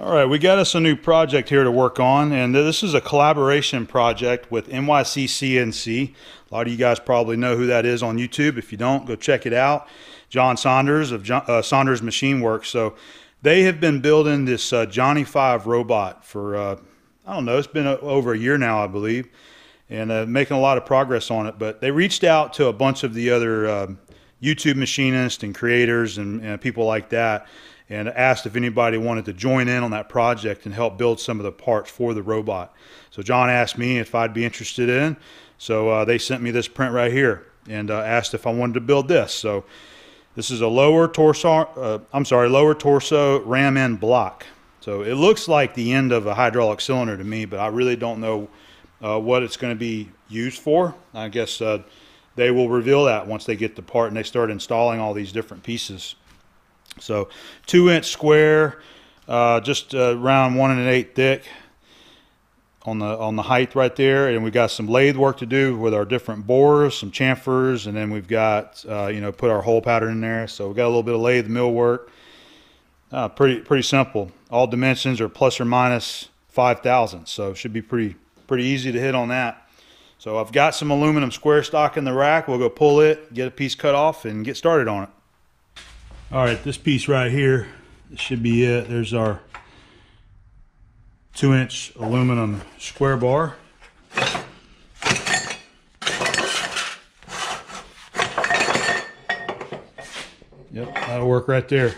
All right, we got us a new project here to work on, and this is a collaboration project with NYC CNC. A lot of you guys probably know who that is on YouTube. If you don't, go check it out. John Saunders of Saunders Machine Works. So they have been building this Johnny 5 robot for, I don't know, it's been over a year now, I believe, and making a lot of progress on it. But they reached out to a bunch of the other YouTube machinists and creators and people like that, and asked if anybody wanted to join in on that project and help build some of the parts for the robot. So John asked me if I'd be interested in, so they sent me this print right here and asked if I wanted to build this. So this is a lower torso, lower torso ram end block. So it looks like the end of a hydraulic cylinder to me, but I really don't know what it's going to be used for. I guess they will reveal that once they get the part and they start installing all these different pieces. So 2-inch square, just around 1 1/8 thick on the height right there, and we've got some lathe work to do with our different borers, some chamfers, and then we've got you know, put our hole pattern in there. So we've got a little bit of lathe mill work. Pretty simple. All dimensions are plus or minus 5 thousandths, so it should be pretty easy to hit on that. So I've got some aluminum square stock in the rack. We'll go pull it, get a piece cut off, and get started on it. All right, this piece right here, this should be it. There's our 2-inch aluminum square bar. Yep, that'll work right there.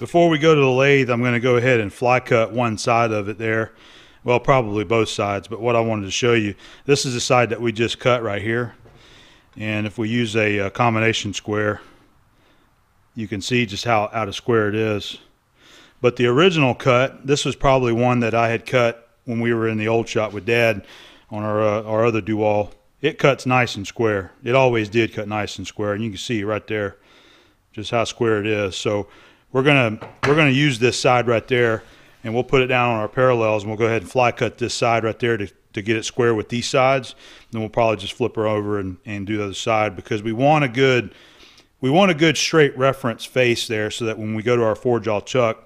Before we go to the lathe, I'm going to go ahead and fly cut one side of it there. Well, probably both sides, but what I wanted to show you, this is the side that we just cut right here. And if we use a combination square, you can see just how out of square it is. But the original cut, this was probably one that I had cut when we were in the old shop with Dad on our other DeWall. It cuts nice and square. It always did cut nice and square, and you can see right there just how square it is. So we're gonna use this side right there, and we'll put it down on our parallels, and we'll go ahead and fly cut this side right there to get it square with these sides. Then we'll probably just flip her over and do the other side, because we want a good straight reference face there, so that when we go to our 4-jaw chuck,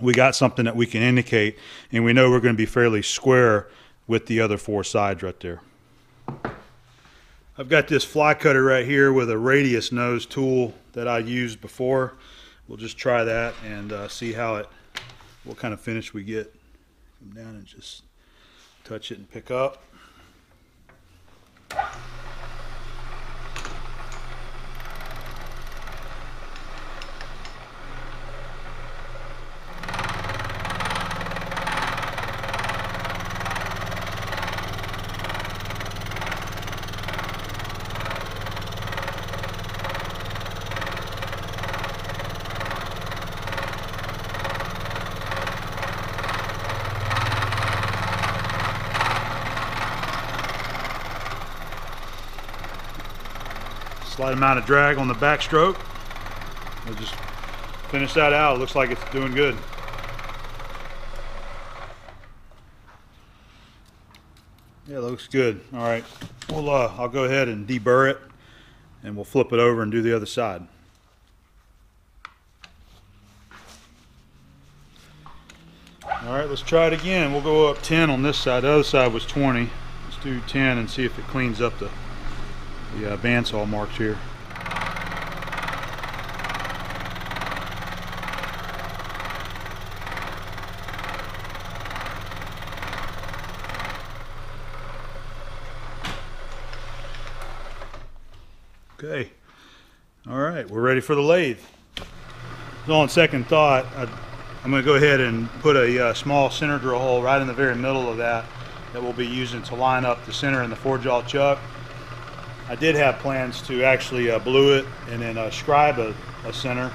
we got something that we can indicate, and we know we're going to be fairly square with the other 4 sides right there. I've got this fly cutter right here with a radius nose tool that I used before. We'll just try that and see how what kind of finish we get. Come down and just touch it and pick up. Slight amount of drag on the backstroke. We'll just finish that out. It looks like it's doing good. Yeah, it looks good. All right, well, I'll go ahead and deburr it, and we'll flip it over and do the other side. All right, let's try it again. We'll go up 10 on this side. The other side was 20. Let's do 10 and see if it cleans up the bandsaw marks here. Okay. All right, we're ready for the lathe. So on second thought, I'm going to go ahead and put a small center drill hole right in the very middle of that we'll be using to line up the center and the 4-jaw chuck. I did have plans to actually blue it and then scribe a center.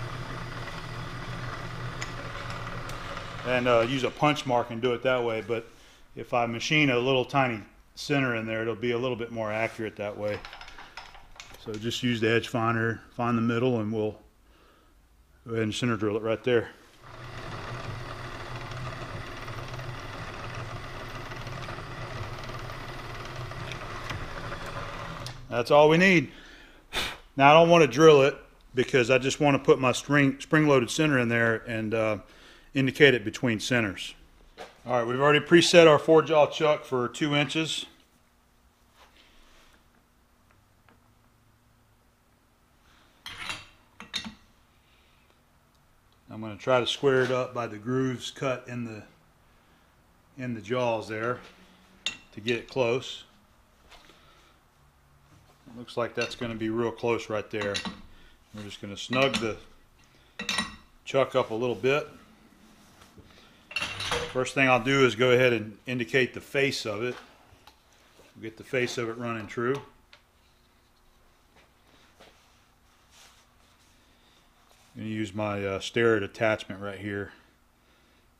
and use a punch mark and do it that way. But if I machine a little tiny center in there, it'll be a little bit more accurate that way. So just use the edge finder, find the middle, and we'll go ahead and center drill it right there. That's all we need. Now I don't want to drill it because I just want to put my spring-loaded center in there and indicate it between centers. All right, we've already preset our 4-jaw chuck for 2 inches. I'm going to try to square it up by the grooves cut in the jaws there to get it close. It looks like that's going to be real close right there. We're just going to snug the chuck up a little bit. First thing I'll do is go ahead and indicate the face of it. We'll get the face of it running true. I'm going to use my Starrett attachment right here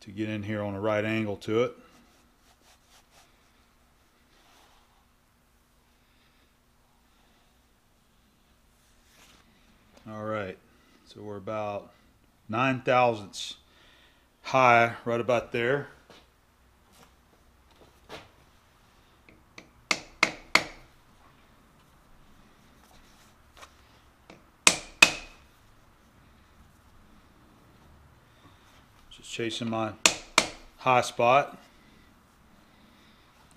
to get in here on a right angle to it. All right, so we're about 9 thousandths high, right about there. Just chasing my high spot.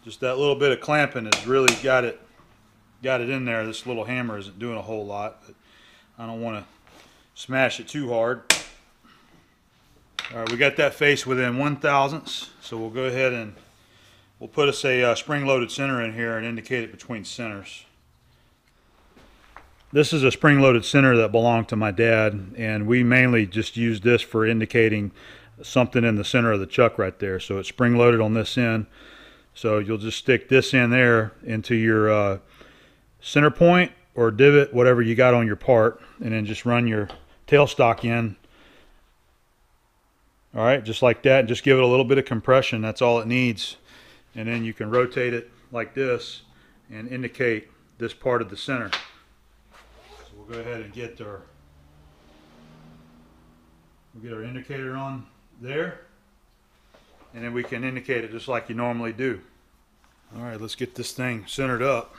Just that little bit of clamping has really got it in there. This little hammer isn't doing a whole lot, but I don't want to smash it too hard. All right, we got that face within 1 thousandths, so we'll go ahead and we'll put us a spring-loaded center in here and indicate it between centers. This is a spring-loaded center that belonged to my dad, and we mainly just use this for indicating something in the center of the chuck right there. So it's spring-loaded on this end, so you'll just stick this in there into your center point or divot, whatever you got on your part, and then just run your tailstock in. All right, just like that, and just give it a little bit of compression. That's all it needs. And then you can rotate it like this and indicate this part of the center. So we'll go ahead and get our indicator on there, and then we can indicate it just like you normally do. All right, let's get this thing centered up.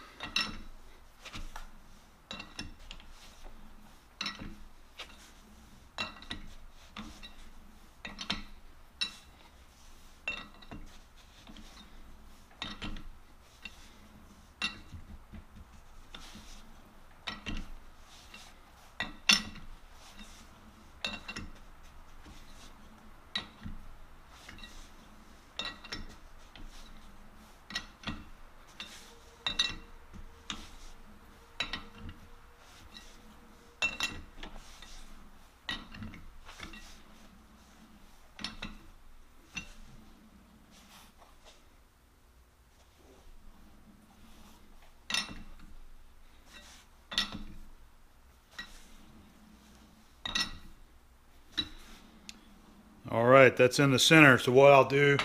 All right, that's in the center. So what I'll do,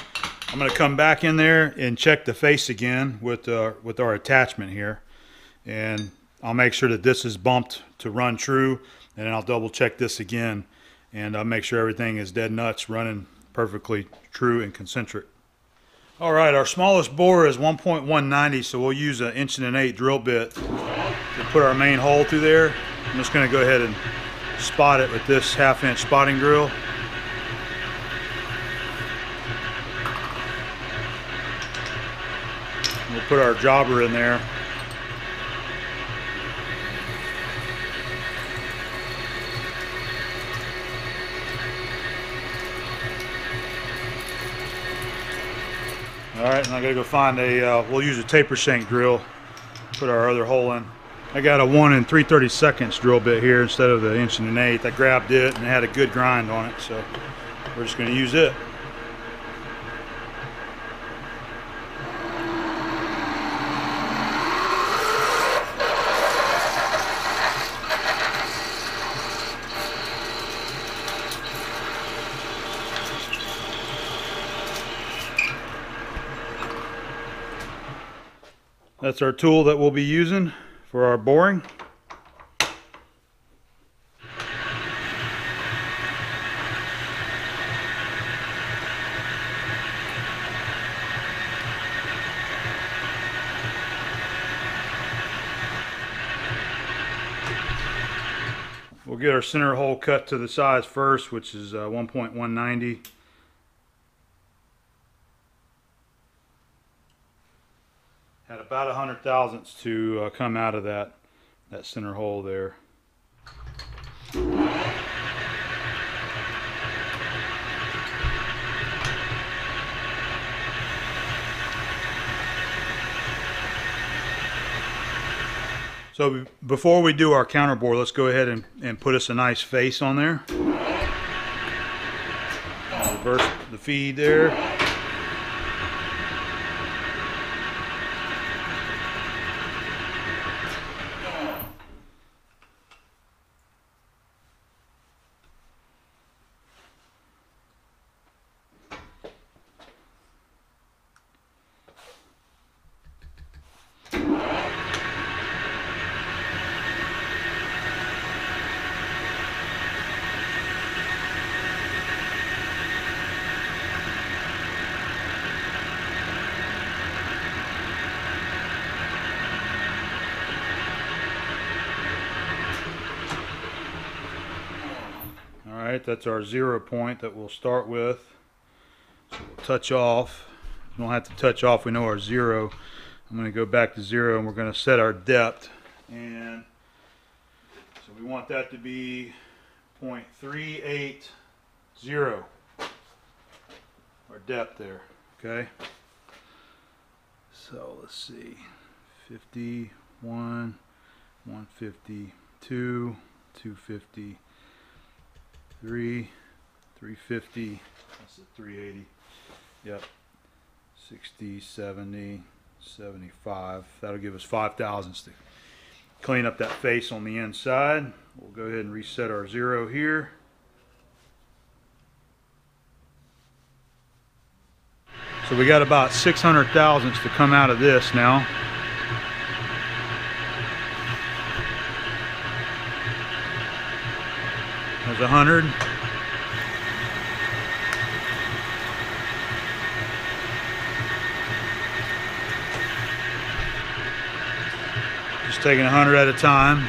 I'm going to come back in there and check the face again with our attachment here, and I'll make sure that this is bumped to run true, and then I'll double check this again, and I'll make sure everything is dead nuts, running perfectly true and concentric. All right, our smallest bore is 1.190, so we'll use an 1.125" drill bit to put our main hole through there. I'm just going to go ahead and spot it with this 1/2" spotting drill. We'll put our jobber in there. All right, and I gotta go find a, we'll use a taper shank drill, put our other hole in. I got a 1 3/32" drill bit here instead of the 1 1/8". I grabbed it and it had a good grind on it, so we're just gonna use it. That's our tool that we'll be using for our boring. We'll get our center hole cut to the size first, which is 1.190. Had about 100 thousandths to come out of that center hole there. So before we do our counterbore, let's go ahead and put us a nice face on there. Reverse the feed there. That's our 0 point that we'll start with. So we'll touch off. We don't have to touch off, we know our zero. I'm going to go back to zero and we're going to set our depth. And so we want that to be 0.380, our depth there. Okay. So let's see, 51, 152, 250. 350, that's a 380, yep, 60, 70, 75, that'll give us 5 thousandths to clean up that face on the inside. We'll go ahead and reset our zero here. So we got about 600 thousandths to come out of this now. There's 100. Just taking 100 at a time.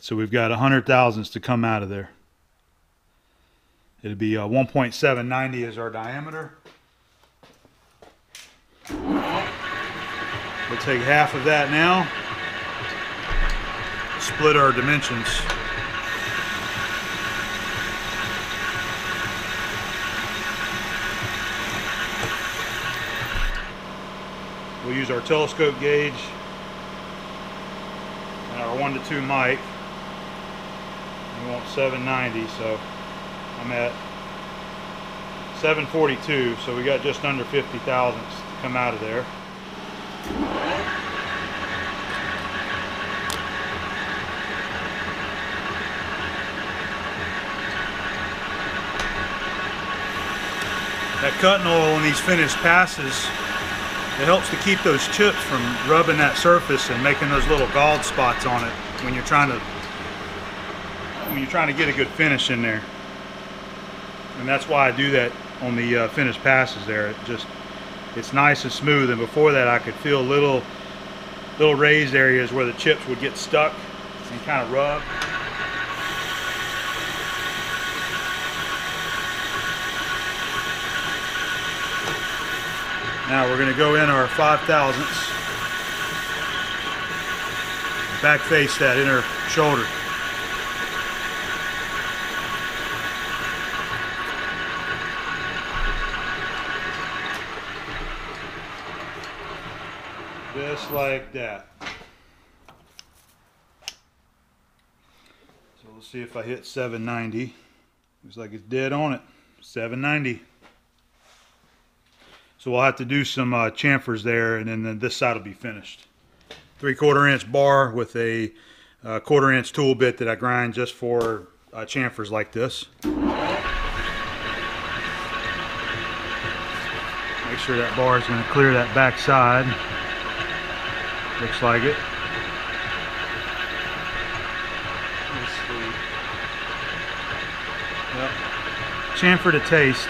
So we've got 100 thousandths to come out of there. It'll be 1.790 is our diameter. We'll take half of that now. Split our dimensions. We'll use our telescope gauge and our 1-2 mic. We want 790, so I'm at 742, so we got just under 50 thousandths to come out of there. That cutting oil in these finished passes, it helps to keep those chips from rubbing that surface and making those little galled spots on it when you're trying to get a good finish in there. And that's why I do that on the finished passes there. It's nice and smooth, and before that I could feel little raised areas where the chips would get stuck and kind of rub. Now we're going to go in our 5 thousandths, back face that inner shoulder. just like that. So let's see if I hit 790. Looks like it's dead on it. 790. So we'll have to do some chamfers there, and then this side will be finished. 3/4 inch bar with a 1/4 inch tool bit that I grind just for chamfers like this. Make sure that bar is going to clear that back side. Looks like it. Let's see. Yep. Chamfer to taste.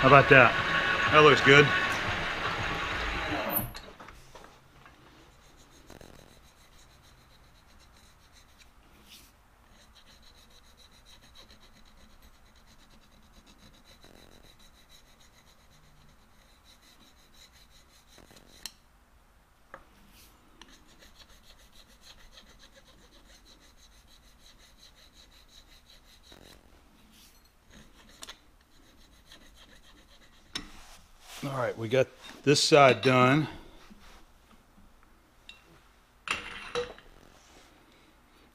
How about that? That looks good. All right, we got this side done.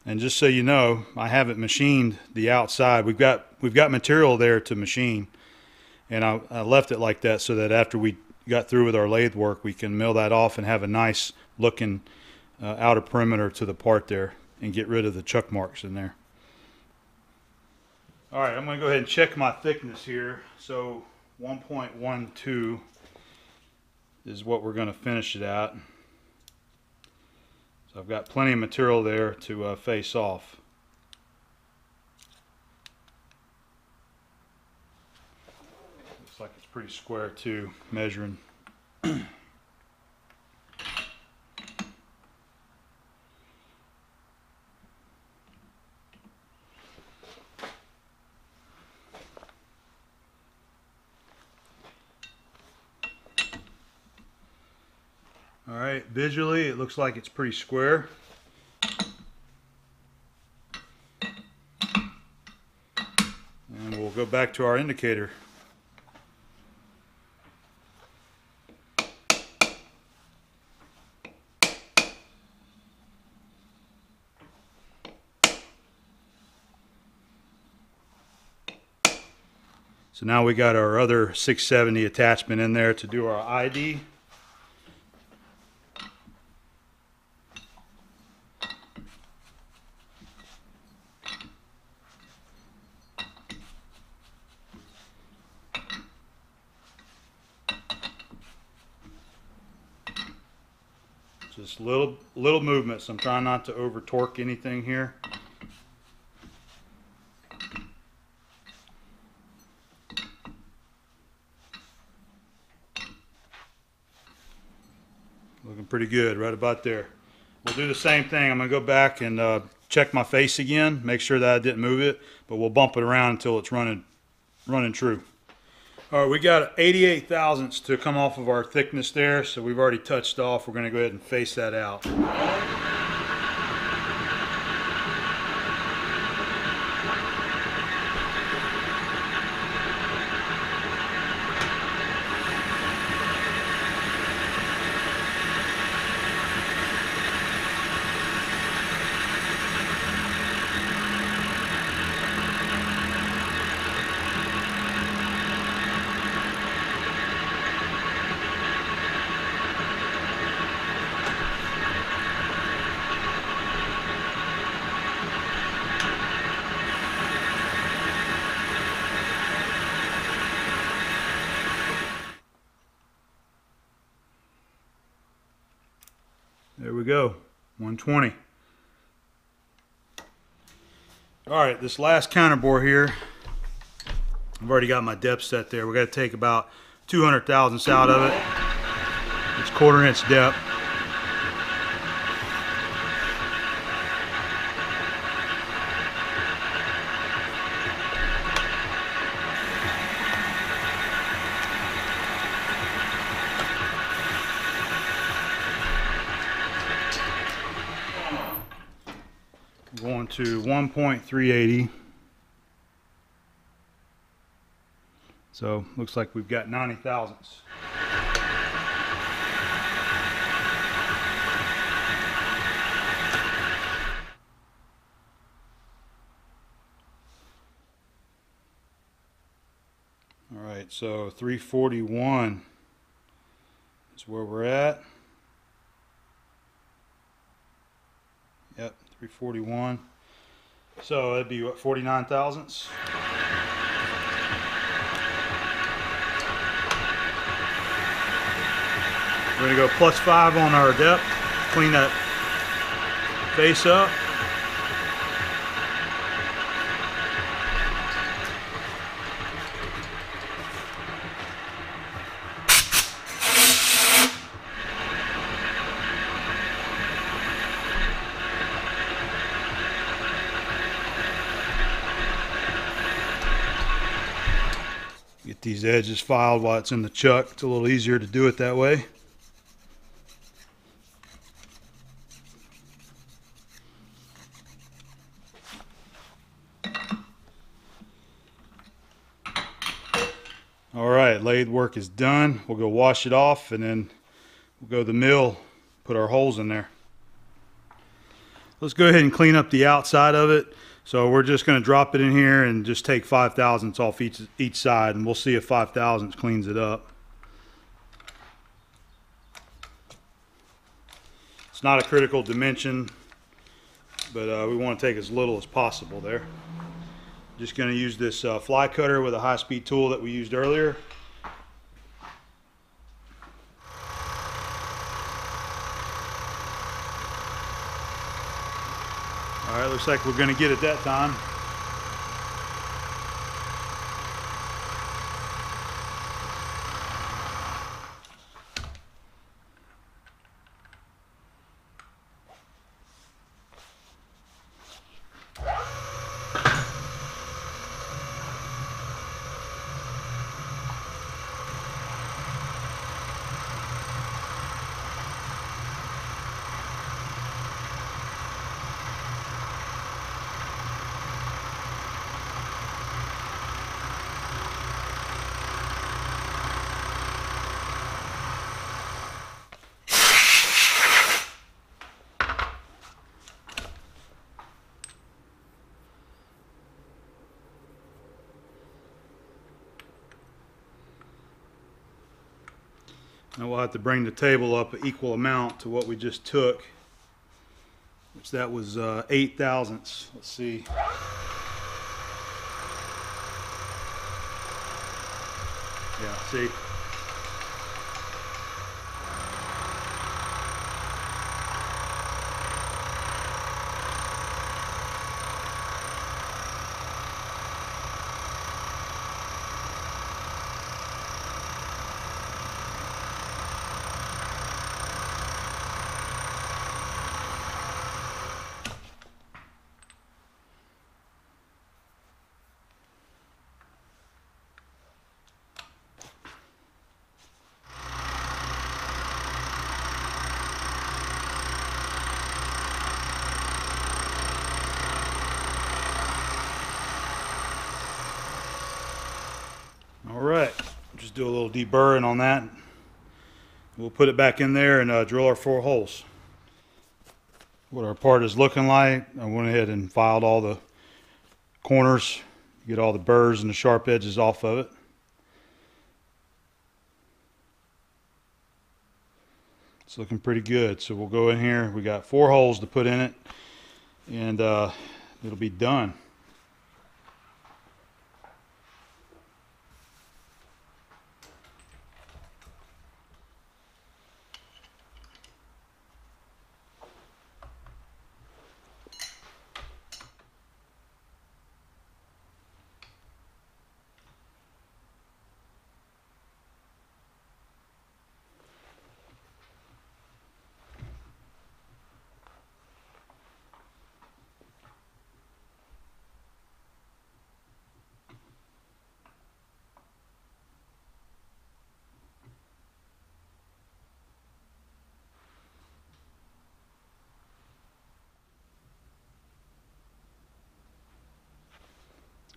And just so you know, I haven't machined the outside. We've got material there to machine, and I left it like that so that after we got through with our lathe work, we can mill that off and have a nice looking outer perimeter to the part there and get rid of the chuck marks in there. All right, I'm going to go ahead and check my thickness here. So 1.12 is what we're going to finish it at. So I've got plenty of material there to face off. Looks like it's pretty square too, measuring. All right, visually it looks like it's pretty square. And we'll go back to our indicator. So now we got our other 670 attachment in there to do our ID. Just little movements. I'm trying not to over torque anything here. Looking pretty good right about there. We'll do the same thing. I'm going to go back and check my face again, make sure that I didn't move it, but we'll bump it around until it's running true. All right, we got 88 thousandths to come off of our thickness there, so we've already touched off. We're going to go ahead and face that out. There we go, 120. All right, this last counterbore here, I've already got my depth set there. We've got to take about 200 thousandths out of it. It's 1/4 inch depth. Going to 1.380. So looks like we've got 90 thousandths. All right, so 341 is where we're at. Yep, 341. So that'd be what, 49 thousandths? We're gonna go +5 on our depth, clean that base up. Get these edges filed while it's in the chuck. It's a little easier to do it that way. All right, lathe work is done. We'll go wash it off and then we'll go to the mill, put our holes in there. Let's go ahead and clean up the outside of it. So we're just going to drop it in here and just take 5 thousandths off each side, and we'll see if 5 thousandths cleans it up. It's not a critical dimension, but we want to take as little as possible there. Just going to use this fly cutter with a high-speed tool that we used earlier. All right, looks like we're going to get it that time. Now we'll have to bring the table up an equal amount to what we just took, which that was 8 thousandths. Let's see. Yeah, see? Do a little deburring on that. We'll put it back in there and drill our 4 holes. What our part is looking like, I went ahead and filed all the corners, get all the burrs and the sharp edges off of it. It's looking pretty good. So we'll go in here. We got 4 holes to put in it, and it'll be done.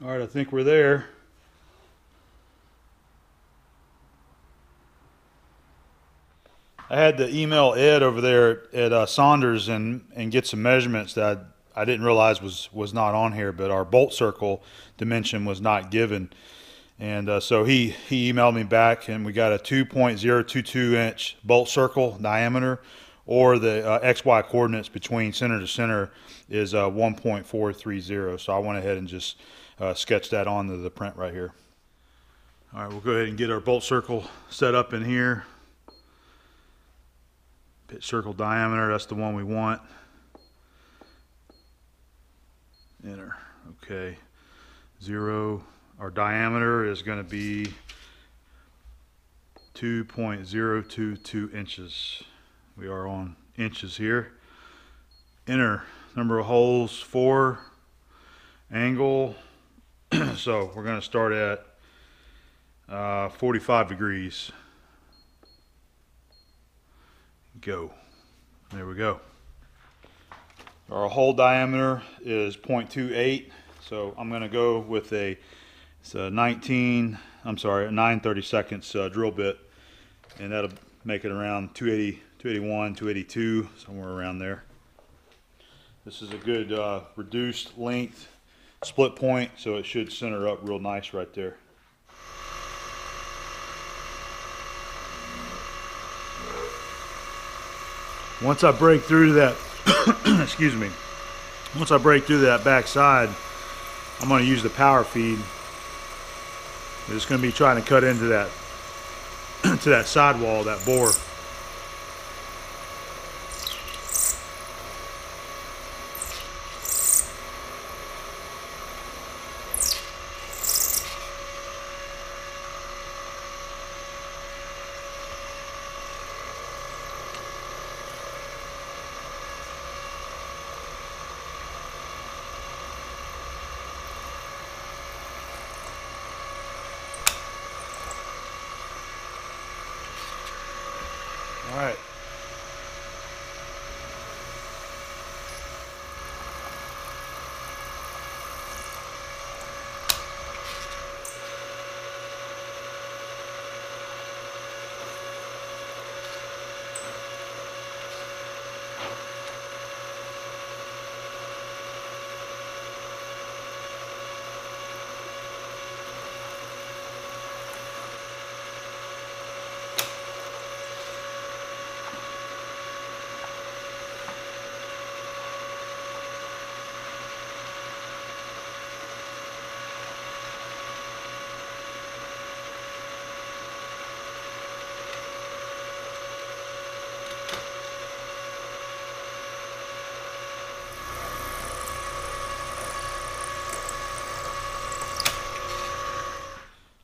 All right, I think we're there. I had to email Ed over there at Saunders and get some measurements that I didn't realize was not on here, but our bolt circle dimension was not given. And so he emailed me back, and we got a 2.022 inch bolt circle diameter, or the XY coordinates between center to center is 1.430. So I went ahead and just sketched that onto the print right here. All right, we'll go ahead and get our bolt circle set up in here. Pitch circle diameter, that's the one we want. Enter, okay, 0. Our diameter is going to be 2.022 inches. We are on inches here. Enter, number of holes 4, angle. So we're going to start at 45 degrees. Go. There we go. Our hole diameter is 0.28, so I'm going to go with a 9/32 drill bit, and that'll make it around 280, 281, 282, somewhere around there. This is a good reduced length split point, so it should center up real nice right there. Once I break through that, excuse me, once I break through that back side, I'm going to use the power feed. I'm just going to be trying to cut into that to that sidewall, that bore. All right.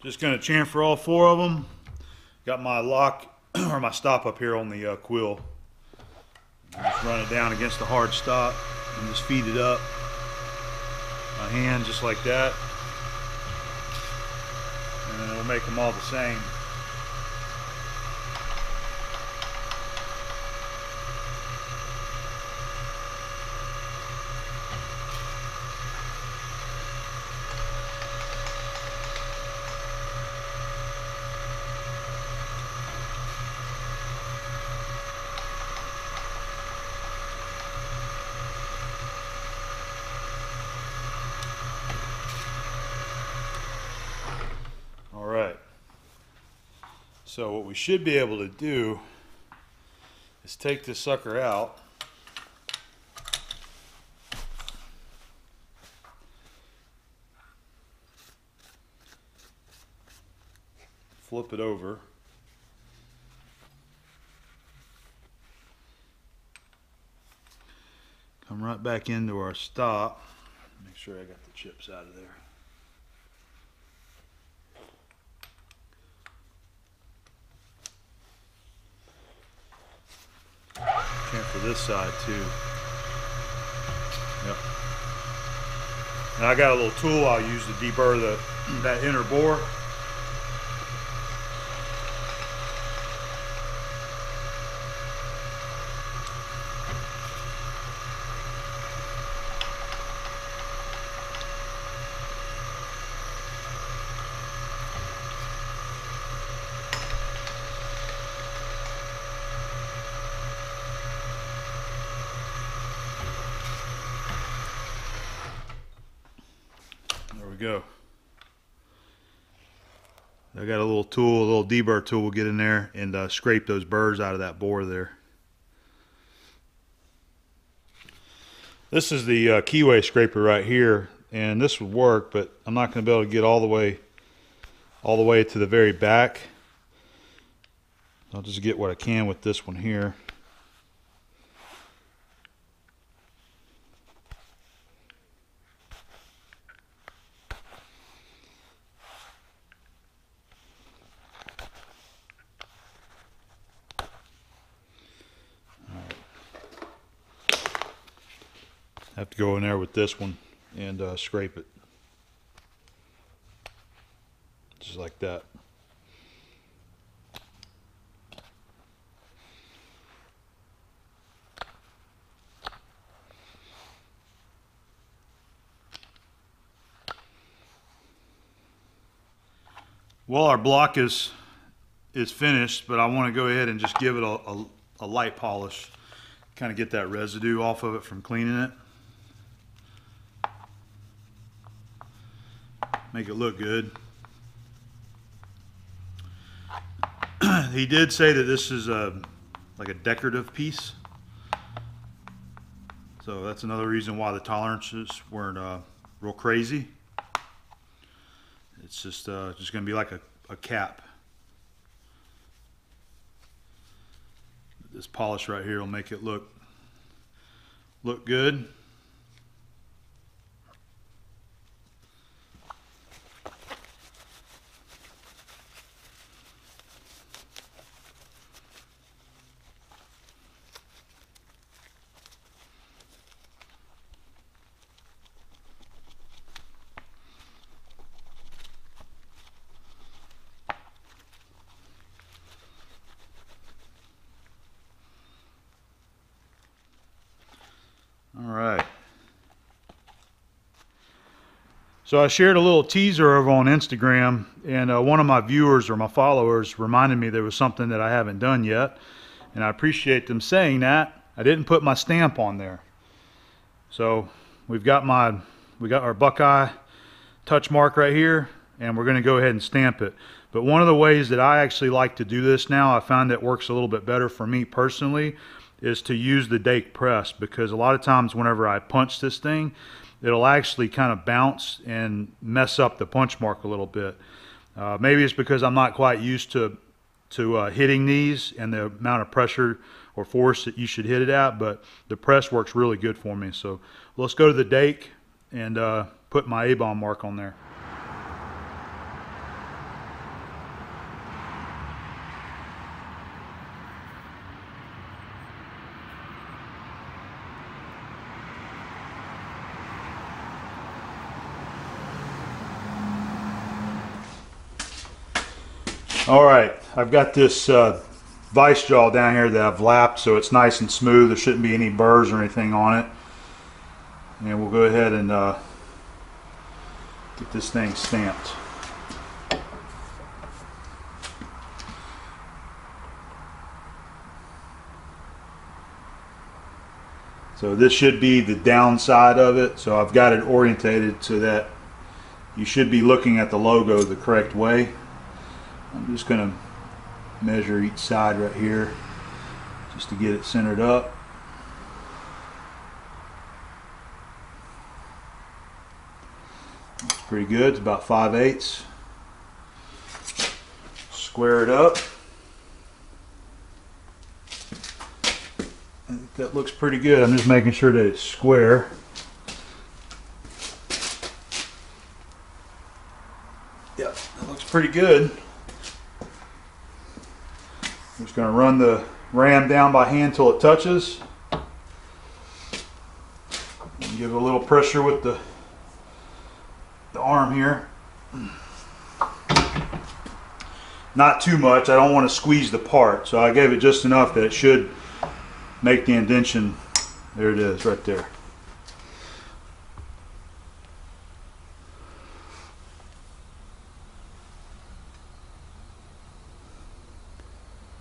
Just going to chamfer all 4 of them. Got my lock or my stop up here on the quill. Just run it down against the hard stop and just feed it up by hand, just like that. And then we'll make them all the same. So what we should be able to do is take this sucker out . Flip it over . Come right back into our stop . Make sure I got the chips out of there . For this side too. Yep. And I got a little tool I'll use to deburr that inner bore. go. I got a little tool, a little deburr tool, we'll get in there and scrape those burrs out of that bore there. This is the keyway scraper right here, and this would work, but I'm not going to be able to get all the way to the very back. I'll just get what I can with this one here. Have to go in there with this one and scrape it just like that. Well, our block is finished, but I want to go ahead and just give it a light polish, kind of get that residue off of it from cleaning it. Make it look good. He did say that this is like a decorative piece, so that's another reason why the tolerances weren't real crazy. It's just gonna be like a cap. This polish right here will make it look good. So I shared a little teaser over on Instagram, and one of my viewers or my followers reminded me there was something that I haven't done yet, and I appreciate them saying that. I didn't put my stamp on there. So we got our Buckeye touch mark right here, and we're going to go ahead and stamp it. But one of the ways that I actually like to do this now, I find that works a little bit better for me personally, is to use the Dake Press, because a lot of times whenever I punch this thing, it'll actually kind of bounce and mess up the punch mark a little bit. Maybe it's because I'm not quite used to hitting these and the amount of pressure or force that you should hit it at, but the press works really good for me. So let's go to the Dake and put my ABOM mark on there. All right, I've got this vice jaw down here that I've lapped, so it's nice and smooth. There shouldn't be any burrs or anything on it. And we'll go ahead and get this thing stamped. So this should be the downside of it. So I've got it orientated so that you should be looking at the logo the correct way. I'm just going to measure each side right here just to get it centered up. It's pretty good. It's about 5/8. Square it up. I think that looks pretty good. I'm just making sure that it's square. Yep, that looks pretty good. I'm just going to run the ram down by hand till it touches. And give it a little pressure with the arm here. Not too much. I don't want to squeeze the part, so I gave it just enough that it should make the indention. There it is, right there.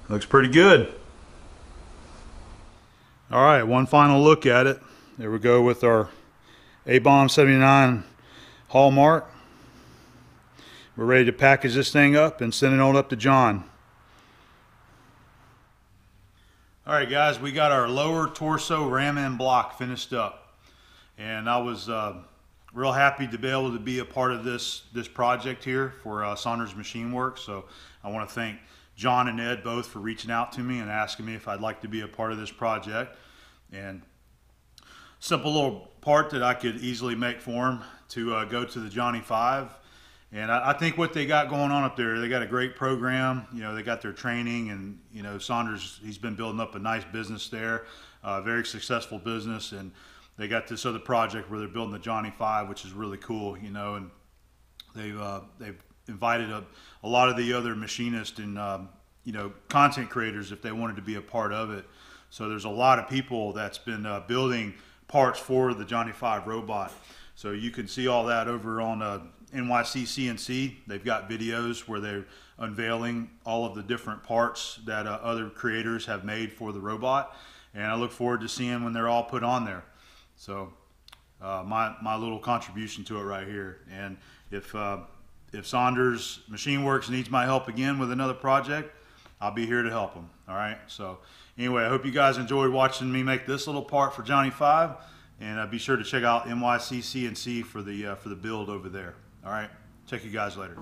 Looks pretty good. All right, one final look at it. There we go with our Abom79 hallmark. We're ready to package this thing up and send it on up to John. All right, guys, we got our lower torso ram-in block finished up, and I was real happy to be able to be a part of this project here for Saunders Machine Works. So I want to thank John and Ed both for reaching out to me and asking me if I'd like to be a part of this project. And simple little part that I could easily make for them to go to the Johnny 5. And I think what they got going on up there, they got a great program. You know, they got their training, and you know, Saunders, he's been building up a nice business there, very successful business. And they got this other project where they're building the Johnny 5, which is really cool, you know. And they've invited a lot of the other machinists and you know, content creators if they wanted to be a part of it. So there's a lot of people that's been building parts for the Johnny 5 robot. So you can see all that over on NYC CNC. They've got videos where they're unveiling all of the different parts that other creators have made for the robot, and I look forward to seeing when they're all put on there. So my little contribution to it right here. And if Saunders Machine Works needs my help again with another project, I'll be here to help them. All right, so anyway, I hope you guys enjoyed watching me make this little part for Johnny 5, and be sure to check out NYC CNC for the build over there. All right, check you guys later.